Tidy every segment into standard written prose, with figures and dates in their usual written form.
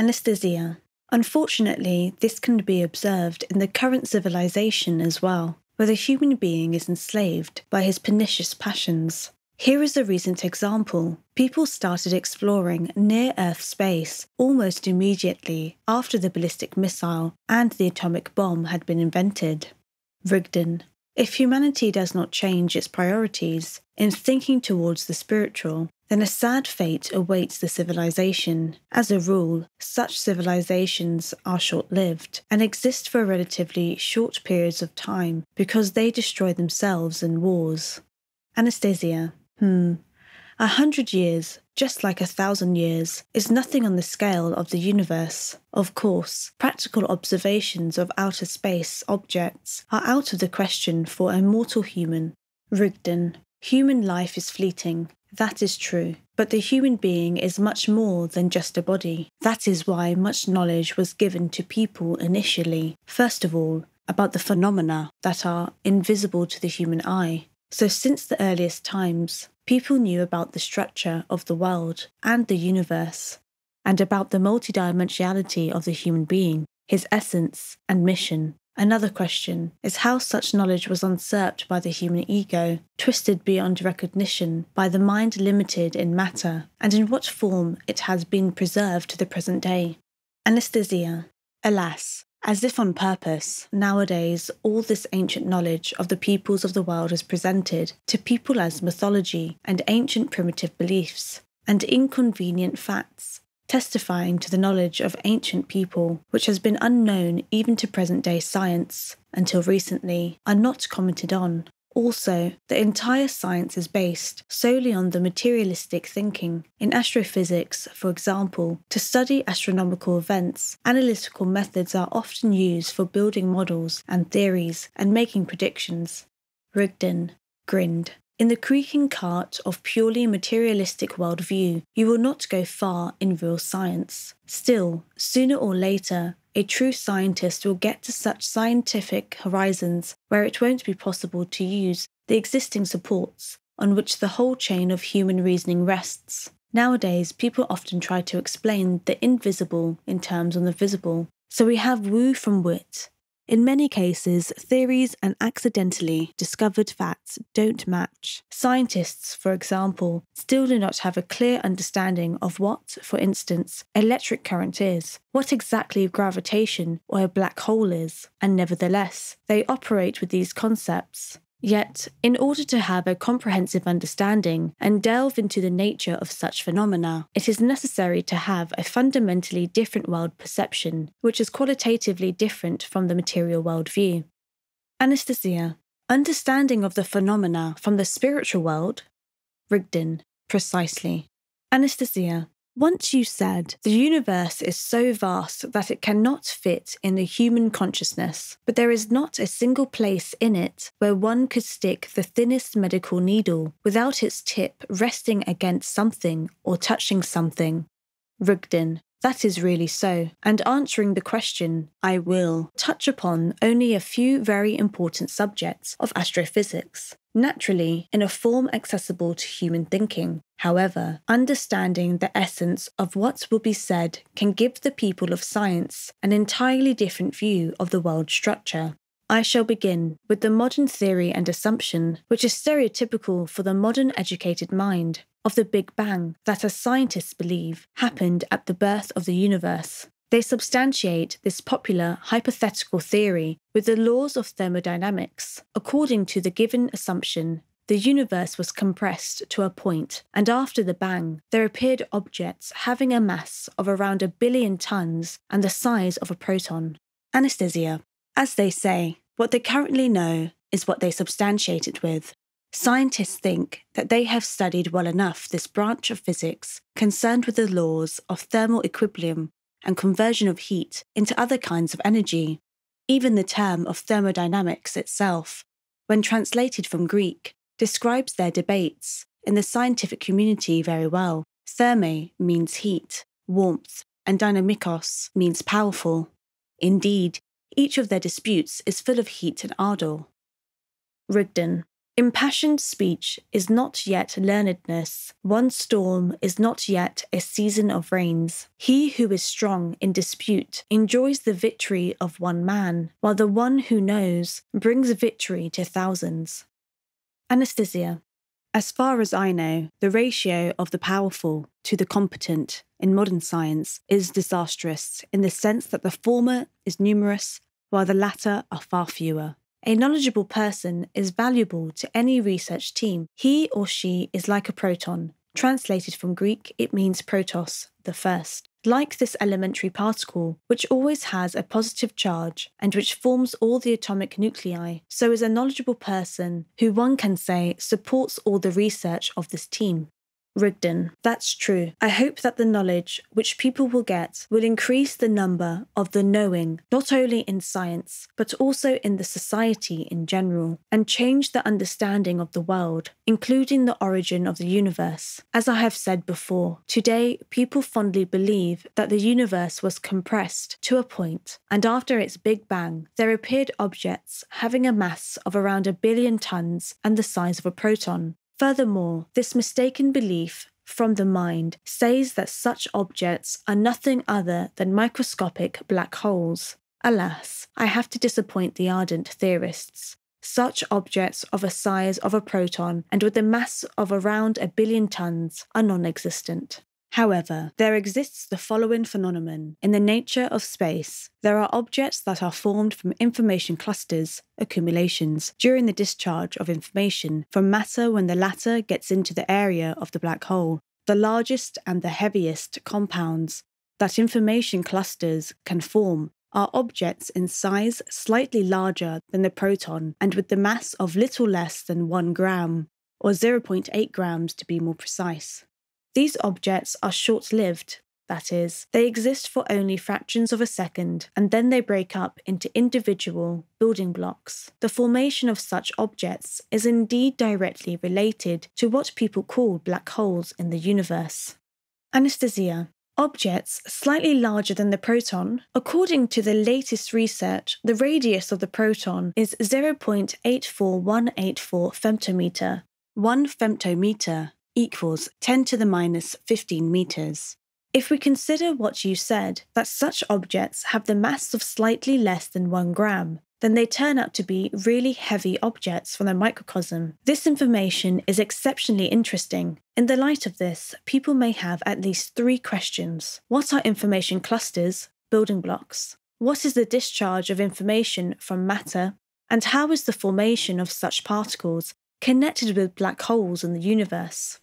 anaesthesia. Unfortunately, this can be observed in the current civilization as well, where the human being is enslaved by his pernicious passions. Here is a recent example. People started exploring near-Earth space almost immediately after the ballistic missile and the atomic bomb had been invented. Rigden. If humanity does not change its priorities in thinking towards the spiritual, then a sad fate awaits the civilization. As a rule, such civilizations are short-lived and exist for relatively short periods of time because they destroy themselves in wars. Anastasia. 100 years, just like 1,000 years, is nothing on the scale of the universe. Of course, practical observations of outer space objects are out of the question for a mortal human. Rigden. Human life is fleeting. That is true. But the human being is much more than just a body. That is why much knowledge was given to people initially, first of all, about the phenomena that are invisible to the human eye. So since the earliest times, people knew about the structure of the world and the universe, and about the multidimensionality of the human being, his essence and mission. Another question is how such knowledge was usurped by the human ego, twisted beyond recognition by the mind limited in matter, and in what form it has been preserved to the present day. Anastasia. Alas. As if on purpose, nowadays all this ancient knowledge of the peoples of the world is presented to people as mythology and ancient primitive beliefs, and inconvenient facts, testifying to the knowledge of ancient people, which has been unknown even to present-day science, until recently, are not commented on. Also, the entire science is based solely on the materialistic thinking. In astrophysics, for example, to study astronomical events, analytical methods are often used for building models and theories and making predictions. Rigden. Grinned. In the creaking cart of purely materialistic worldview, you will not go far in real science. Still, sooner or later, a true scientist will get to such scientific horizons where it won't be possible to use the existing supports on which the whole chain of human reasoning rests. Nowadays, people often try to explain the invisible in terms of the visible, so we have woo from wit. In many cases, theories and accidentally discovered facts don't match. Scientists, for example, still do not have a clear understanding of what, for instance, electric current is, what exactly gravitation or a black hole is, and nevertheless, they operate with these concepts. Yet, in order to have a comprehensive understanding and delve into the nature of such phenomena, it is necessary to have a fundamentally different world perception, which is qualitatively different from the material world view. Anastasia. Understanding of the phenomena from the spiritual world? Rigden. Precisely. Anastasia. Once you said, the universe is so vast that it cannot fit in the human consciousness, but there is not a single place in it where one could stick the thinnest medical needle without its tip resting against something or touching something. Rigden. That is really so, and answering the question, I will touch upon only a few very important subjects of astrophysics, naturally in a form accessible to human thinking. However, understanding the essence of what will be said can give the people of science an entirely different view of the world structure. I shall begin with the modern theory and assumption, which is stereotypical for the modern educated mind, of the Big Bang that, as scientists believe, happened at the birth of the universe. They substantiate this popular hypothetical theory with the laws of thermodynamics. According to the given assumption, the universe was compressed to a point, and after the bang, there appeared objects having a mass of around 1 billion tons and the size of a proton. Anastasia. As they say, what they currently know is what they substantiate it with. Scientists think that they have studied well enough this branch of physics concerned with the laws of thermal equilibrium and conversion of heat into other kinds of energy. Even the term of thermodynamics itself, when translated from Greek, describes their debates in the scientific community very well. Therme means heat, warmth, and dynamikos means powerful. Indeed, each of their disputes is full of heat and ardour. Rigden. Impassioned speech is not yet learnedness. One storm is not yet a season of rains. He who is strong in dispute enjoys the victory of one man, while the one who knows brings victory to thousands. Anastasia. As far as I know, the ratio of the powerful to the competent in modern science is disastrous in the sense that the former is numerous, while the latter are far fewer. A knowledgeable person is valuable to any research team. He or she is like a proton. Translated from Greek, it means protos, the first. Like this elementary particle, which always has a positive charge and which forms all the atomic nuclei, so is a knowledgeable person who one can say supports all the research of this team. Rigden. That's true. I hope that the knowledge which people will get will increase the number of the knowing, not only in science, but also in the society in general, and change the understanding of the world, including the origin of the universe. As I have said before, today people fondly believe that the universe was compressed to a point, and after its Big Bang, there appeared objects having a mass of around 1 billion tons and the size of a proton. Furthermore, this mistaken belief from the mind says that such objects are nothing other than microscopic black holes. Alas, I have to disappoint the ardent theorists. Such objects of a size of a proton and with a mass of around 1 billion tons are non-existent. However, there exists the following phenomenon. In the nature of space, there are objects that are formed from information clusters, accumulations, during the discharge of information from matter when the latter gets into the area of the black hole. The largest and the heaviest compounds that information clusters can form are objects in size slightly larger than the proton and with the mass of little less than 1 gram, or 0.8 grams to be more precise. These objects are short-lived, that is, they exist for only fractions of a second, and then they break up into individual building blocks. The formation of such objects is indeed directly related to what people call black holes in the universe. Anastasia. Objects slightly larger than the proton. According to the latest research, the radius of the proton is 0.84184 femtometer. 1 femtometer. Equals 10 to the minus 15 meters. If we consider what you said, that such objects have the mass of slightly less than 1 gram, then they turn out to be really heavy objects from the microcosm. This information is exceptionally interesting. In the light of this, people may have at least 3 questions. What are information clusters, building blocks? What is the discharge of information from matter? And how is the formation of such particles connected with black holes in the universe?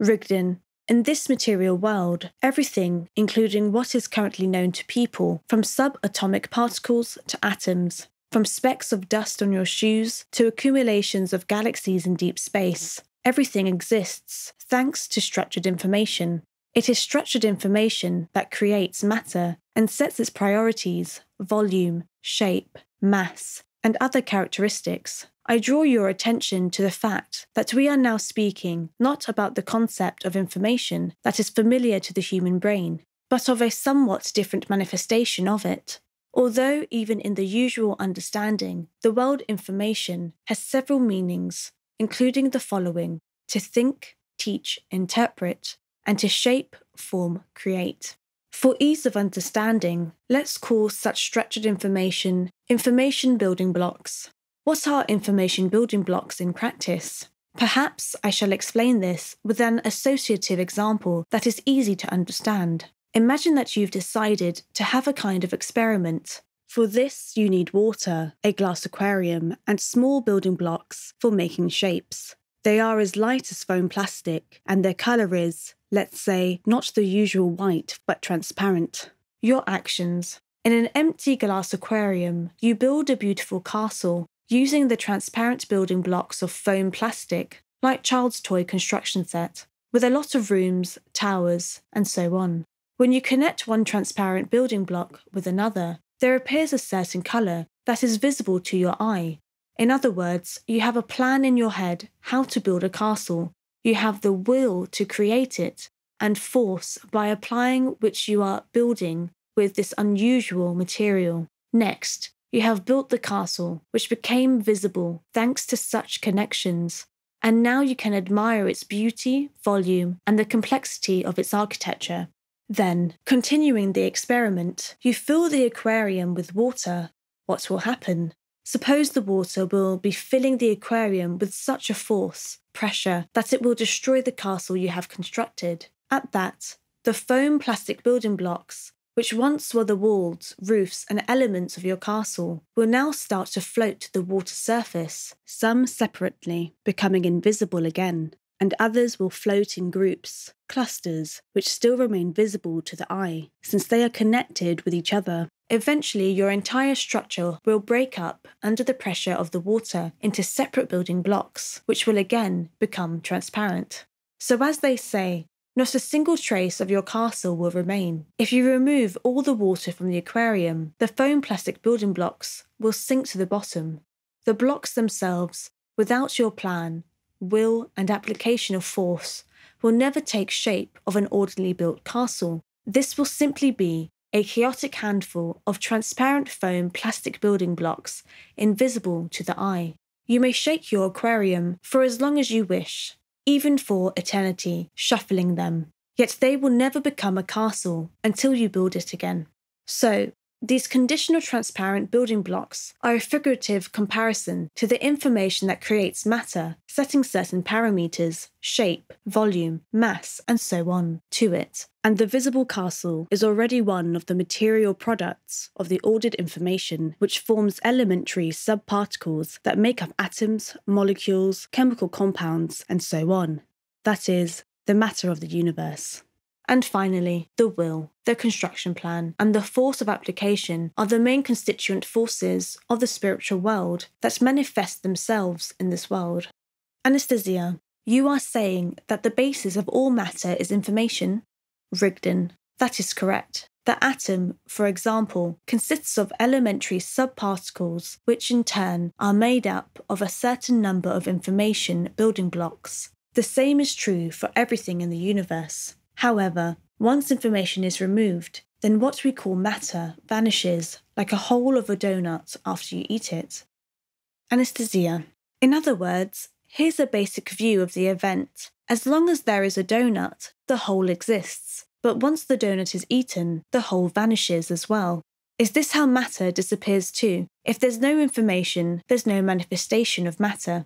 Rigden. In this material world, everything, including what is currently known to people, from subatomic particles to atoms, from specks of dust on your shoes to accumulations of galaxies in deep space, everything exists thanks to structured information. It is structured information that creates matter and sets its priorities, volume, shape, mass, and other characteristics. I draw your attention to the fact that we are now speaking not about the concept of information that is familiar to the human brain, but of a somewhat different manifestation of it. Although even in the usual understanding, the word information has several meanings, including the following: to think, teach, interpret, and to shape, form, create. For ease of understanding, let's call such structured information, information building blocks. What are information building blocks in practice? Perhaps I shall explain this with an associative example that is easy to understand. Imagine that you've decided to have a kind of experiment. For this, you need water, a glass aquarium, and small building blocks for making shapes. They are as light as foam plastic, and their colour is, let's say, not the usual white, but transparent. Your actions. In an empty glass aquarium, you build a beautiful castle using the transparent building blocks of foam plastic, like child's toy construction set, with a lot of rooms, towers, and so on. When you connect one transparent building block with another, there appears a certain colour that is visible to your eye. In other words, you have a plan in your head how to build a castle. You have the will to create it, and force by applying which you are building with this unusual material. Next, You have built the castle, which became visible thanks to such connections, and now you can admire its beauty, volume, and the complexity of its architecture. Then, continuing the experiment, you fill the aquarium with water. What will happen? Suppose the water will be filling the aquarium with such a force, pressure, that it will destroy the castle you have constructed. At that, the foam plastic building blocks, which once were the walls, roofs, and elements of your castle, will now start to float to the water surface, some separately, becoming invisible again, and others will float in groups, clusters, which still remain visible to the eye, since they are connected with each other. Eventually, your entire structure will break up under the pressure of the water into separate building blocks, which will again become transparent. So as they say, not a single trace of your castle will remain. If you remove all the water from the aquarium, the foam plastic building blocks will sink to the bottom. The blocks themselves, without your plan, will, and application of force, will never take shape of an orderly built castle. This will simply be a chaotic handful of transparent foam plastic building blocks, invisible to the eye. You may shake your aquarium for as long as you wish, even for eternity, shuffling them, yet they will never become a castle until you build it again. So, these conditional transparent building blocks are a figurative comparison to the information that creates matter, setting certain parameters, shape, volume, mass, and so on, to it. And the visible castle is already one of the material products of the ordered information, which forms elementary subparticles that make up atoms, molecules, chemical compounds, and so on. That is, the matter of the universe. And finally, the will, the construction plan, and the force of application are the main constituent forces of the spiritual world that manifest themselves in this world. Anastasia, you are saying that the basis of all matter is information? Rigden, that is correct. The atom, for example, consists of elementary subparticles, which in turn are made up of a certain number of information building blocks. The same is true for everything in the universe. However, once information is removed, then what we call matter vanishes like a hole of a donut after you eat it. Anastasia. In other words, here's a basic view of the event. As long as there is a donut, the hole exists. But once the donut is eaten, the hole vanishes as well. Is this how matter disappears too? If there's no information, there's no manifestation of matter.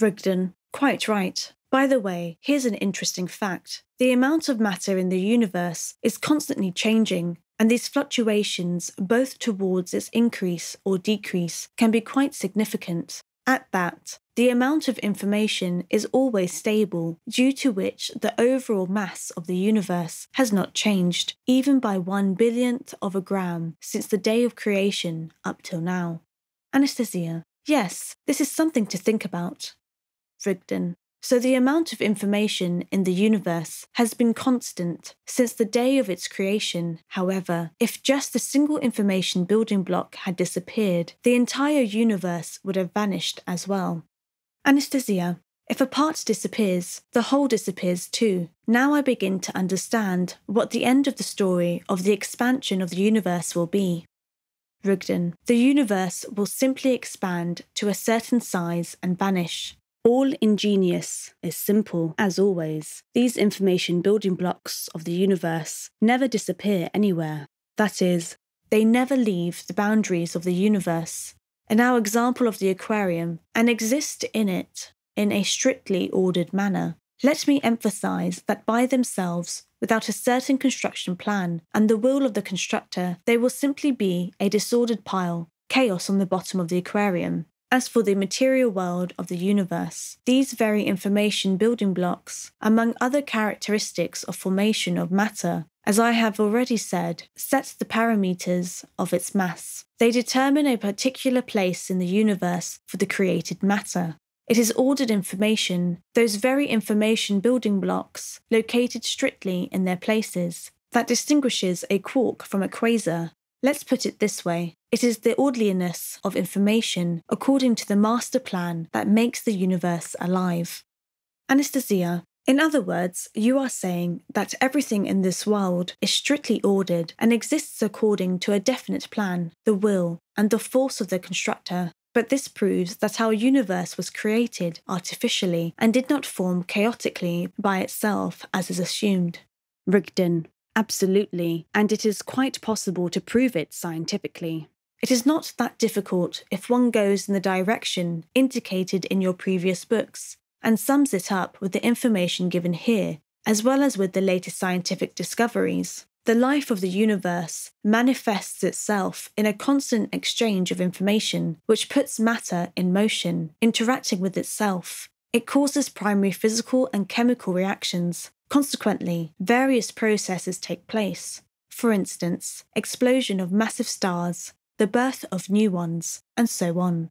Rigden. Quite right. By the way, here's an interesting fact. The amount of matter in the universe is constantly changing, and these fluctuations, both towards its increase or decrease, can be quite significant. At that, the amount of information is always stable, due to which the overall mass of the universe has not changed, even by 1/1,000,000,000th of a gram, since the day of creation up till now. Anastasia. Yes, this is something to think about. Rigden. So the amount of information in the universe has been constant since the day of its creation. However, if just a single information building block had disappeared, the entire universe would have vanished as well. Anastasia, if a part disappears, the whole disappears too. Now I begin to understand what the end of the story of the expansion of the universe will be. Rigden, the universe will simply expand to a certain size and vanish. All ingenious is simple, as always. These information building blocks of the universe never disappear anywhere. That is, they never leave the boundaries of the universe, in our example of the aquarium, and exist in it in a strictly ordered manner. Let me emphasize that by themselves, without a certain construction plan and the will of the constructor, they will simply be a disordered pile, chaos on the bottom of the aquarium. As for the material world of the universe, these very information building blocks, among other characteristics of formation of matter, as I have already said, set the parameters of its mass. They determine a particular place in the universe for the created matter. It is ordered information, those very information building blocks, located strictly in their places, that distinguishes a quark from a quasar. Let's put it this way. It is the orderliness of information according to the master plan that makes the universe alive. Anastasia, In other words, you are saying that everything in this world is strictly ordered and exists according to a definite plan, the will, and the force of the constructor. But this proves that our universe was created artificially and did not form chaotically by itself as is assumed. Rigden: absolutely, and it is quite possible to prove it scientifically. It is not that difficult if one goes in the direction indicated in your previous books and sums it up with the information given here, as well as with the latest scientific discoveries. The life of the universe manifests itself in a constant exchange of information, which puts matter in motion, interacting with itself. It causes primary physical and chemical reactions. Consequently, various processes take place. For instance, explosion of massive stars, the birth of new ones, and so on.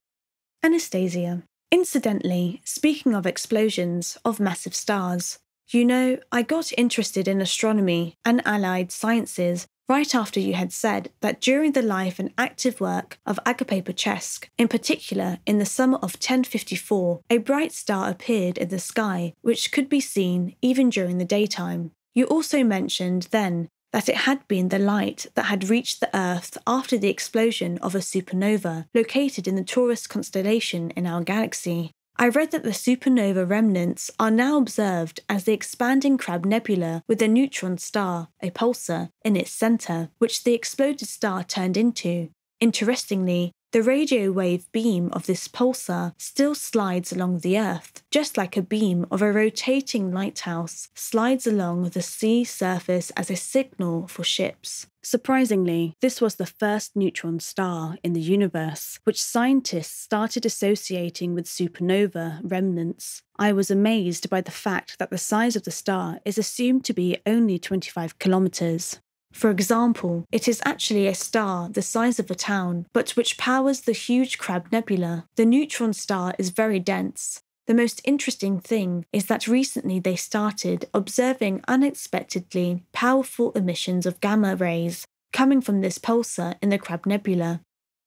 Anastasia: incidentally, speaking of explosions of massive stars, you know, I got interested in astronomy and allied sciences right after you had said that during the life and active work of Agapé Pachesque, in particular in the summer of 1054, a bright star appeared in the sky which could be seen even during the daytime. You also mentioned then that it had been the light that had reached the Earth after the explosion of a supernova located in the Taurus constellation in our galaxy. I read that the supernova remnants are now observed as the expanding Crab Nebula with a neutron star, a pulsar, in its centre, which the exploded star turned into. Interestingly, the radio wave beam of this pulsar still slides along the Earth, just like a beam of a rotating lighthouse slides along the sea surface as a signal for ships. Surprisingly, this was the first neutron star in the universe, which scientists started associating with supernova remnants. I was amazed by the fact that the size of the star is assumed to be only 25 kilometres. For example, it is actually a star the size of a town, but which powers the huge Crab Nebula. The neutron star is very dense. The most interesting thing is that recently they started observing unexpectedly powerful emissions of gamma rays coming from this pulsar in the Crab Nebula.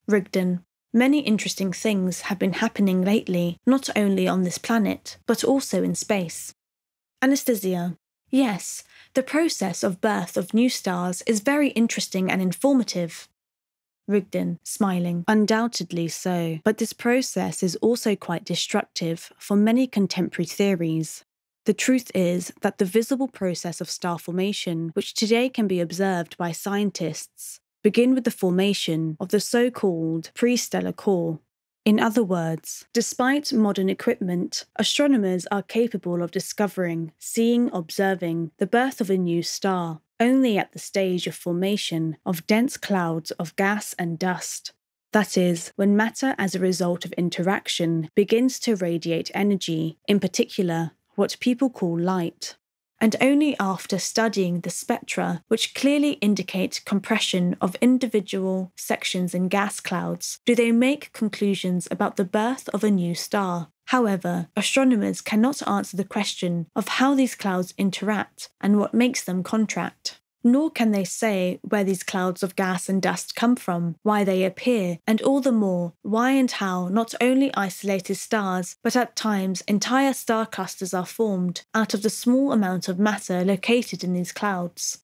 Rigden: many interesting things have been happening lately, not only on this planet, but also in space. Anastasia: yes, the process of birth of new stars is very interesting and informative. Rigden, smiling: undoubtedly so, but this process is also quite destructive for many contemporary theories. The truth is that the visible process of star formation, which today can be observed by scientists, begins with the formation of the so-called pre-stellar core. In other words, despite modern equipment, astronomers are capable of discovering, seeing, observing the birth of a new star, only at the stage of formation of dense clouds of gas and dust. That is, when matter as a result of interaction begins to radiate energy, in particular, what people call light. And only after studying the spectra, which clearly indicate compression of individual sections in gas clouds, do they make conclusions about the birth of a new star. However, astronomers cannot answer the question of how these clouds interact and what makes them contract. Nor can they say where these clouds of gas and dust come from, why they appear, and all the more, why and how not only isolated stars, but at times entire star clusters are formed out of the small amount of matter located in these clouds.